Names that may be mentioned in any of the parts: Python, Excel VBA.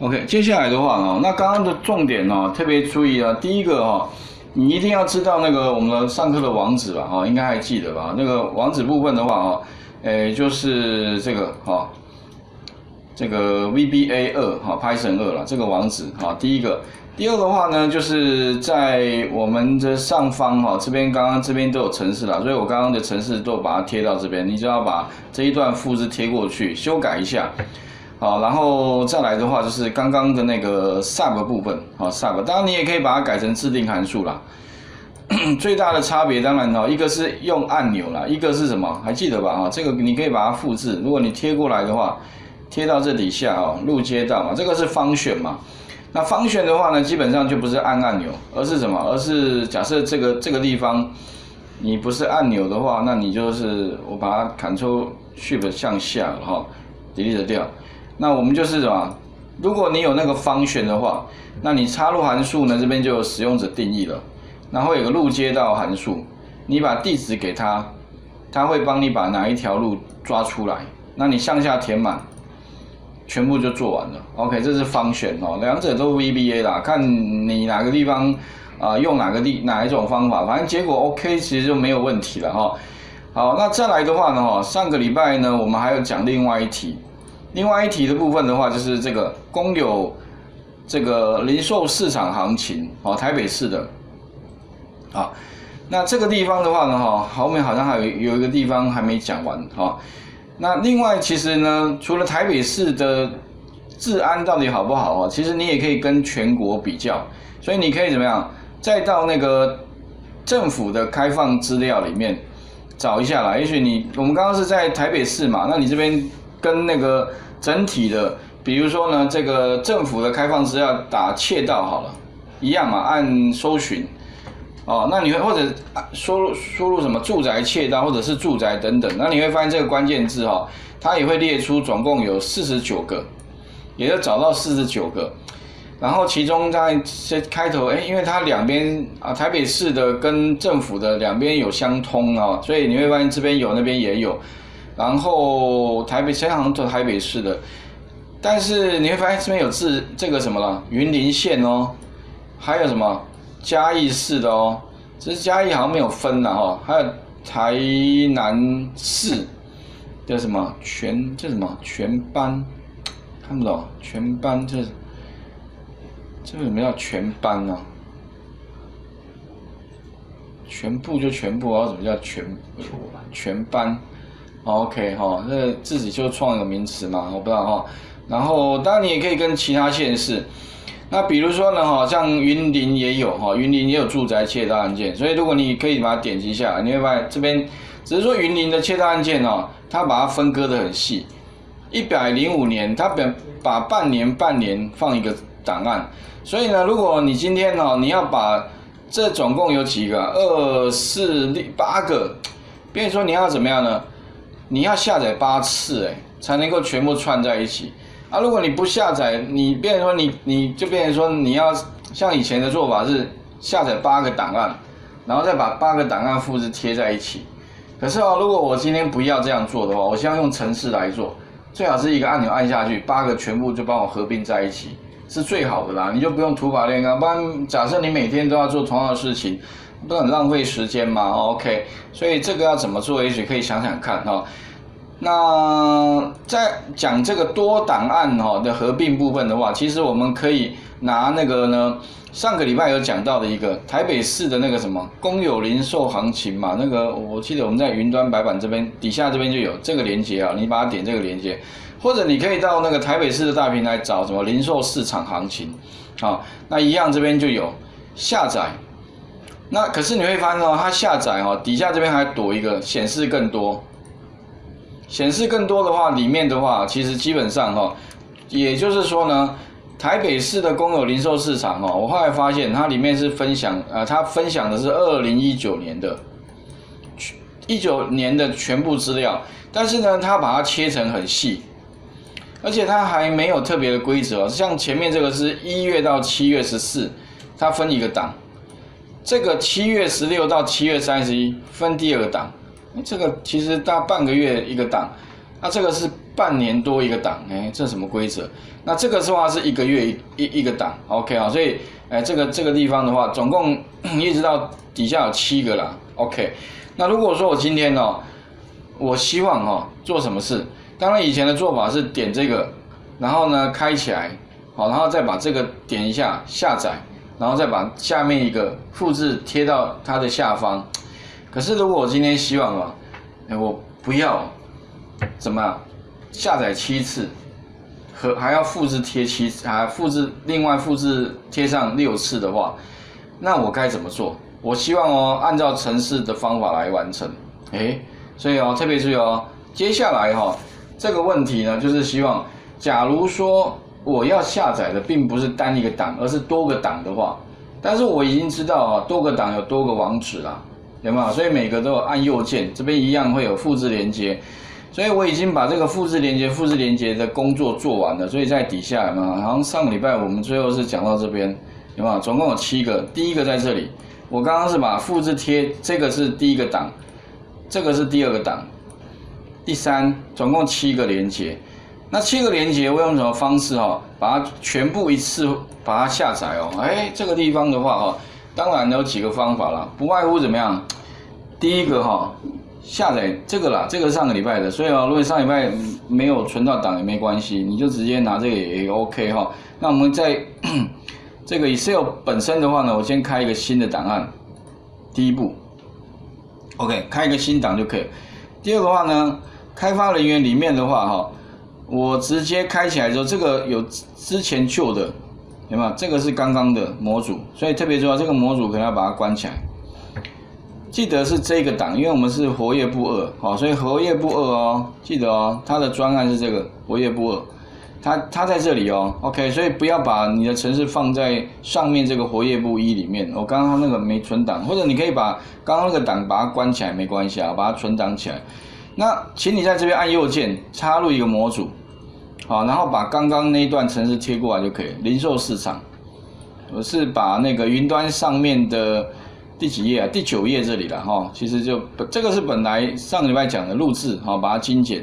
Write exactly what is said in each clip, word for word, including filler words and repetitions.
OK， 接下来的话呢，那刚刚的重点呢，特别注意啊，第一个哈，你一定要知道那个我们上课的网址吧，哈，应该还记得吧？那个网址部分的话哈，诶，就是这个哈，这个 V B A 二哈 Python 二啦，这个网址哈，第一个。 第二的话呢，就是在我们的上方哈、哦，这边刚刚这边都有程式啦，所以我刚刚的程式都把它贴到这边，你就要把这一段复制贴过去，修改一下，好，然后再来的话就是刚刚的那个 sub 部分，好 sub， 当然你也可以把它改成自定函数啦。最大的差别当然哈、哦，一个是用按钮啦，一个是什么？还记得吧？哈，这个你可以把它复制，如果你贴过来的话，贴到这底下哦，入接到嘛，这个是function嘛。 那function的话呢，基本上就不是按按钮，而是什么？而是假设这个这个地方你不是按钮的话，那你就是我把它 control shift 向下然后 delete 掉。那我们就是什么？如果你有那个function的话，那你插入函数呢，这边就有使用者定义了，然后有个路接到函数，你把地址给它，它会帮你把哪一条路抓出来，那你向下填满。 全部就做完了 ，OK， 这是function哦，两者都 V B A 啦，看你哪个地方啊、呃、用哪个地哪一种方法，反正结果 OK， 其实就没有问题了哈、哦。好，那再来的话呢，哈，上个礼拜呢，我们还有讲另外一题，另外一题的部分的话就是这个公有这个零售市场行情哦，台北市的啊，那这个地方的话呢，哈，后面好像还有有一个地方还没讲完哈。哦 那另外，其实呢，除了台北市的治安到底好不好啊，其实你也可以跟全国比较。所以你可以怎么样，再到那个政府的开放资料里面找一下啦。也许你我们刚刚是在台北市嘛，那你这边跟那个整体的，比如说呢，这个政府的开放资料打窃盗好了，一样嘛，按搜寻。 哦，那你会或者输入输入什么住宅窃盗或者是住宅等等，那你会发现这个关键字哈、哦，它也会列出总共有四十九个，也就找到四十九个，然后其中在这开头，哎，因为它两边啊台北市的跟政府的两边有相通哦，所以你会发现这边有那边也有，然后台北先好像台北市的，但是你会发现这边有字这个什么了，云林县哦，还有什么？ 嘉义市的哦，这是嘉义好像没有分了哈，还有台南市的什么全这什么全班，看不懂全班这这为什么叫全班呢、啊？全部就全部，然后怎么叫全全班 ？OK 哈、哦，那自己就创一个名词嘛，我不知道哈、哦。然后当然你也可以跟其他县市。 那比如说呢，哈，像云林也有哈，云林也有住宅窃盗案件，所以如果你可以把它点击下来，你会发现这边只是说云林的窃盗案件哦，它把它分割得很细， 一百零五年，它把把半年半年放一个档案，所以呢，如果你今天哦，你要把这总共有几个，二四六八个，比如说你要怎么样呢？你要下载八次哎，才能够全部串在一起。 啊，如果你不下载，你变成说你你就变成说你要像以前的做法是下载八个档案，然后再把八个档案复制贴在一起。可是哦，如果我今天不要这样做的话，我希望用程式来做，最好是一个按钮按下去，八个全部就帮我合并在一起，是最好的啦。你就不用土法炼钢，不然假设你每天都要做同样的事情，不是很浪费时间吗 ？OK， 所以这个要怎么做，也许可以想想看哦。 那在讲这个多档案哈的合并部分的话，其实我们可以拿那个呢，上个礼拜有讲到的一个台北市的那个什么公有零售行情嘛，那个我记得我们在云端白板这边底下这边就有这个连结啊，你把它点这个连结，或者你可以到那个台北市的大平台找什么零售市场行情，啊，那一样这边就有下载。那可是你会发现哦，它下载哦，底下这边还躲一个显示更多。 显示更多的话，里面的话，其实基本上哈、哦，也就是说呢，台北市的公有零售市场哈、哦，我后来发现它里面是分享，呃，它分享的是二零一九年的，一九年的全部资料，但是呢，它把它切成很细，而且它还没有特别的规则、哦，像前面这个是一月到七月十四，它分一个档，这个七月十六到七月三十一分第二个档。 这个其实大半个月一个档，那、啊、这个是半年多一个档，哎，这什么规则？那这个的话是一个月一 一, 一个档 ，OK 啊、哦，所以哎，这个这个地方的话，总共一直到底下有七个啦 ，OK。那如果说我今天哦，我希望哦做什么事，当然以前的做法是点这个，然后呢开起来，好，然后再把这个点一下下载，然后再把下面一个复制贴到它的下方。可是如果我今天希望啊，哎，我不要怎么样下载七次，和还要复制贴七次，还复制另外复制贴上六次的话，那我该怎么做？我希望哦，按照程式的方法来完成，哎，所以哦，特别注意哦，接下来哈、哦、这个问题呢，就是希望，假如说我要下载的并不是单一个档，而是多个档的话，但是我已经知道啊、哦，多个档有多个网址啦，有没有？所以每个都有按右键，这边一样会有复制连接，所以我已经把这个复制连接、复制连接的工作做完了，所以在底下有没有？好像上个礼拜我们最后是讲到这边，有没有？总共有七个，第一个在这里。我刚刚是把复制贴，这个是第一个档，这个是第二个档，第三，总共七个连结。那七个连结我用什么方式哦？把它全部一次把它下载哦。哎，这个地方的话哦，当然有几个方法啦，不外乎怎么样？第一个哈、哦，下载这个啦，这个上个礼拜的，所以哦，如果上礼拜没有存到档也没关系，你就直接拿这个也 OK 哈、哦。那我们再。这个 Excel 本身的话呢，我先开一个新的档案，第一步 ，OK， 开一个新档就可以。第二个话呢，开发人员里面的话哈，我直接开起来之后，这个有之前旧的，有没有？这个是刚刚的模组，所以特别重要，这个模组可能要把它关起来。记得是这个档，因为我们是活跃部二，好，所以活跃部二哦，记得哦，它的专案是这个活跃部二。它它在这里哦 ，OK， 所以不要把你的程式放在上面这个活跃部一里面。我、哦、刚刚那个没存档，或者你可以把刚刚那个档把它关起来，没关系啊，把它存档起来。那请你在这边按右键插入一个模组，好，然后把刚刚那一段程式贴过来就可以。零售市场，我是把那个云端上面的第几页啊？第九页这里了哈、哦。其实就这个是本来上个礼拜讲的录制，好、哦，把它精简。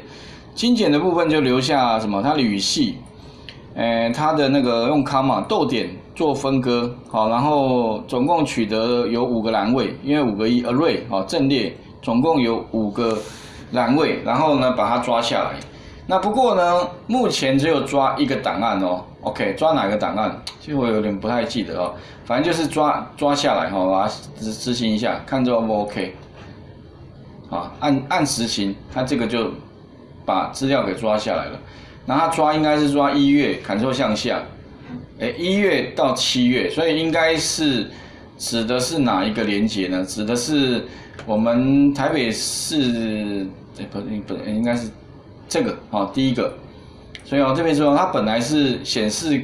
精简的部分就留下什么？它的语系，诶，它的那个用 comma 逗点做分割，好，然后总共取得有五个栏位，因为五个一 array 好阵列，总共有五个栏位，然后呢把它抓下来。那不过呢，目前只有抓一个档案哦。OK， 抓哪个档案？其实我有点不太记得哦，反正就是抓抓下来哈、哦，把它执执行一下，看这 O 不 OK？ 啊，按按执行，它这个就。把资料给抓下来了，然后他抓应该是抓一月 ，Ctrl 向下，哎，一月到七月，所以应该是指的是哪一个连结呢？指的是我们台北市，哎，不，不，应该是这个，好、哦，第一个。所以哦，这边说它本来是显示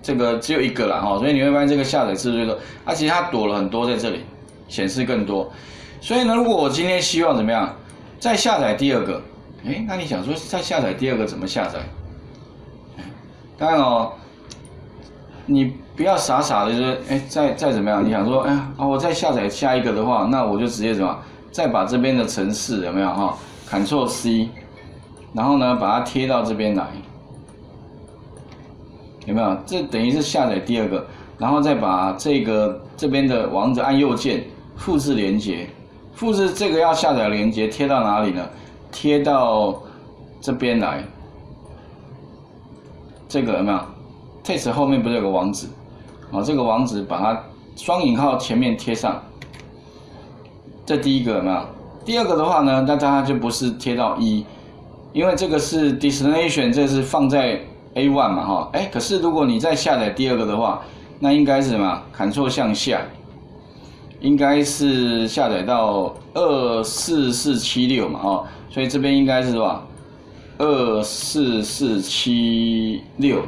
这个只有一个啦，哈、哦，所以你会发现这个下载次数多，而且它躲了很多在这里，显示更多。所以呢，如果我今天希望怎么样，再下载第二个。哎，那你想说再下载第二个怎么下载？当然哦，你不要傻傻的就是哎，再再怎么样？你想说哎啊、哦，我再下载下一个的话，那我就直接怎么再把这边的程式有没有哈、哦、？Ctrl C， 然后呢把它贴到这边来，有没有？这等于是下载第二个，然后再把这个这边的网址按右键复制连接，复制这个要下载的连接贴到哪里呢？贴到这边来，这个有没有 ？test 后面不是有个网址？啊，这个网址把它双引号前面贴上。这第一个有没有？第二个的话呢，那它就不是贴到一，因为这个是 destination， 这是放在 A 一 嘛，哈。哎，可是如果你再下载第二个的话，那应该是什么 ？Ctrl 向下，应该是下载到二四四七六嘛，哈。所以这边应该是吧，二四四七六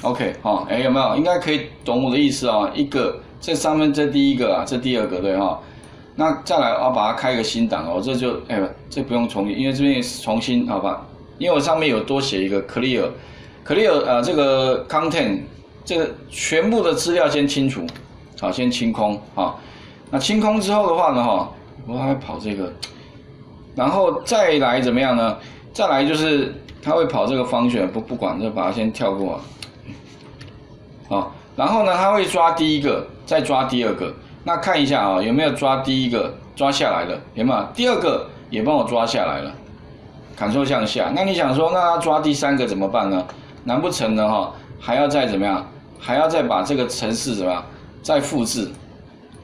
，OK， 好、哦，哎，有没有？应该可以懂我的意思啊、哦。一个，这上面这第一个啊，这第二个对哈、哦。那再来啊、哦，把它开一个新档哦，这就哎，这不用重，因为这边重新好吧？因为我上面有多写一个 clear，clear clear, 呃，这个 content 这个全部的资料先清除，好，先清空啊。那清空之后的话呢，哈、哦，我还跑这个。然后再来怎么样呢？再来就是它会跑这个function，不不管，就把它先跳过。好，然后呢，它会抓第一个，再抓第二个。那看一下啊、哦，有没有抓第一个抓下来了？有没有？第二个也帮我抓下来了。 Ctrl 向下，那你想说，那他抓第三个怎么办呢？难不成呢哈、哦，还要再怎么样？还要再把这个程式怎么样？再复制，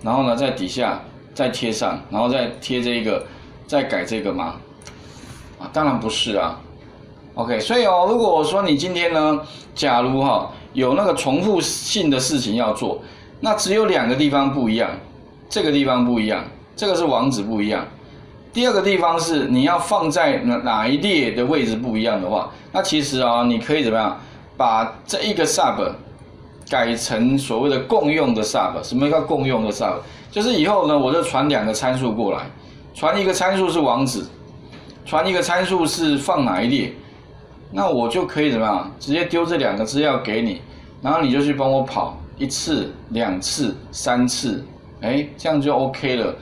然后呢，在底下再贴上，然后再贴这个，再改这个吗？啊，当然不是啊。OK， 所以哦，如果我说你今天呢，假如哈、哦、有那个重复性的事情要做，那只有两个地方不一样，这个地方不一样，这个是网址不一样。 第二个地方是你要放在哪哪一列的位置不一样的话，那其实啊、哦，你可以怎么样把这一个 sub 改成所谓的共用的 sub？ 什么叫共用的 sub？ 就是以后呢，我就传两个参数过来，传一个参数是网址，传一个参数是放哪一列，那我就可以怎么样直接丢这两个资料给你，然后你就去帮我跑一次、两次、三次，哎，这样就 OK 了。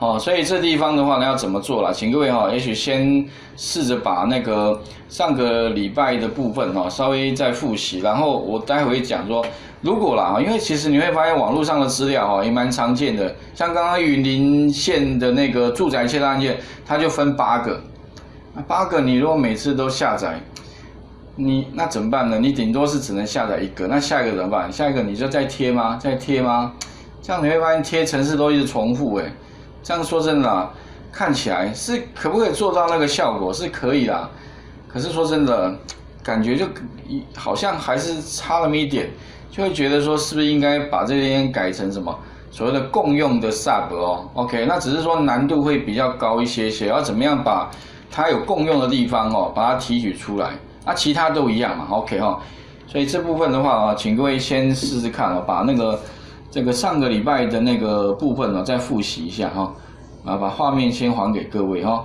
好、哦，所以这地方的话呢，要怎么做啦？请各位哈、哦，也许先试着把那个上个礼拜的部分哈、哦，稍微再复习。然后我待会讲说，如果啦，因为其实你会发现网络上的资料哈、哦、也蛮常见的，像刚刚云林县的那个住宅窃盗案件，它就分八个，八个你如果每次都下载，你那怎么办呢？你顶多是只能下载一个，那下一个怎么办？下一个你就再贴吗？再贴吗？这样你会发现贴程式都一直重复哎、欸。 这样说真的啦，看起来是可不可以做到那个效果是可以啦，可是说真的，感觉就好像还是差那么一点，就会觉得说是不是应该把这边改成什么所谓的共用的 sub 哦 ，OK， 那只是说难度会比较高一些些，要怎么样把它有共用的地方哦，把它提取出来，那、啊、其他都一样嘛 ，OK 哈、哦，所以这部分的话啊，请各位先试试看哦，把那个。 这个上个礼拜的那个部分呢、哦，再复习一下哈、哦，啊，把画面先还给各位哈、哦。